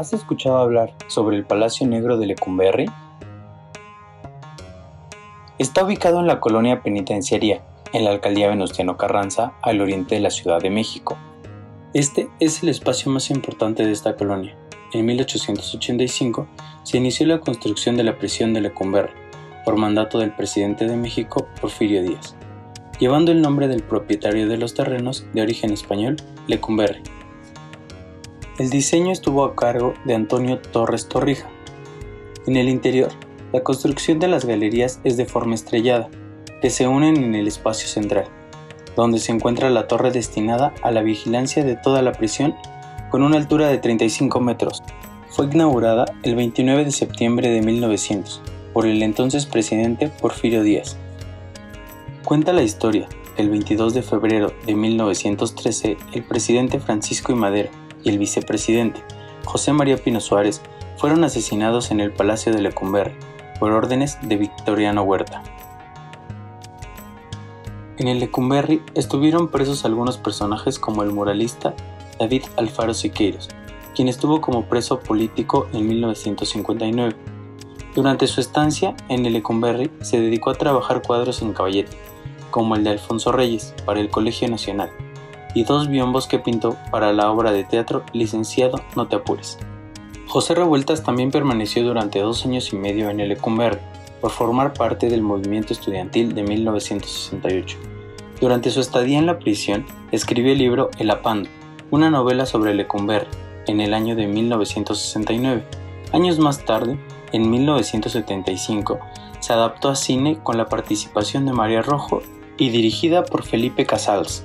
¿Has escuchado hablar sobre el Palacio Negro de Lecumberri? Está ubicado en la colonia penitenciaria, en la alcaldía Venustiano Carranza, al oriente de la Ciudad de México. Este es el espacio más importante de esta colonia. En 1885 se inició la construcción de la prisión de Lecumberri, por mandato del presidente de México, Porfirio Díaz, llevando el nombre del propietario de los terrenos de origen español, Lecumberri. El diseño estuvo a cargo de Antonio Torres Torrija. En el interior, la construcción de las galerías es de forma estrellada, que se unen en el espacio central, donde se encuentra la torre destinada a la vigilancia de toda la prisión con una altura de 35 metros. Fue inaugurada el 29 de septiembre de 1900 por el entonces presidente Porfirio Díaz. Cuenta la historia que el 22 de febrero de 1913 el presidente Francisco I. Madero y el vicepresidente José María Pino Suárez fueron asesinados en el Palacio de Lecumberri por órdenes de Victoriano Huerta. En el Lecumberri estuvieron presos algunos personajes como el muralista David Alfaro Siqueiros, quien estuvo como preso político en 1959. Durante su estancia en el Lecumberri se dedicó a trabajar cuadros en caballete, como el de Alfonso Reyes para el Colegio Nacional, y dos biombos que pintó para la obra de teatro Licenciado, no te apures. José Revueltas también permaneció durante 2 años y medio en el Lecumberri, por formar parte del movimiento estudiantil de 1968. Durante su estadía en la prisión, escribió el libro El Apando, una novela sobre Lecumberri, en el año de 1969. Años más tarde, en 1975, se adaptó a cine con la participación de María Rojo y dirigida por Felipe Casals.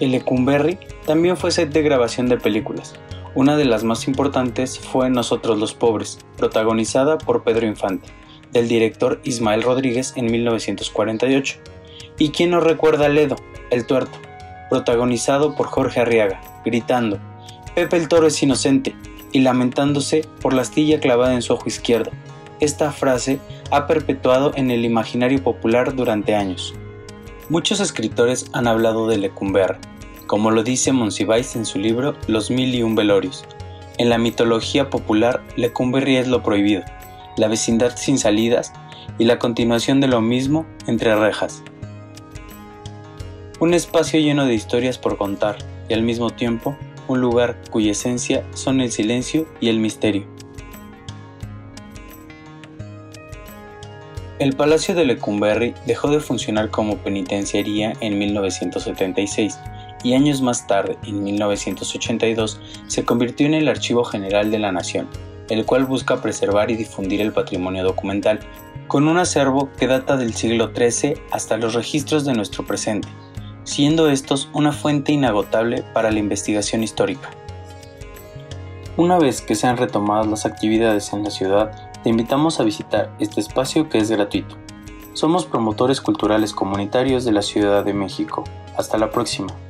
El Lecumberri también fue set de grabación de películas. Una de las más importantes fue Nosotros los Pobres, protagonizada por Pedro Infante, del director Ismael Rodríguez en 1948. ¿Y quién no recuerda a Ledo, el tuerto, protagonizado por Jorge Arriaga, gritando «Pepe el Toro es inocente» y lamentándose por la astilla clavada en su ojo izquierdo? Esta frase ha perpetuado en el imaginario popular durante años. Muchos escritores han hablado de Lecumberri, como lo dice Monsiváis en su libro Los mil y un velorios. En la mitología popular, Lecumberri es lo prohibido, la vecindad sin salidas y la continuación de lo mismo entre rejas. Un espacio lleno de historias por contar y al mismo tiempo un lugar cuya esencia son el silencio y el misterio. El Palacio de Lecumberri dejó de funcionar como penitenciaría en 1976 y años más tarde, en 1982, se convirtió en el Archivo General de la Nación, el cual busca preservar y difundir el patrimonio documental, con un acervo que data del siglo XIII hasta los registros de nuestro presente, siendo estos una fuente inagotable para la investigación histórica. Una vez que sean retomadas las actividades en la ciudad, te invitamos a visitar este espacio que es gratuito. Somos promotores culturales comunitarios de la Ciudad de México. Hasta la próxima.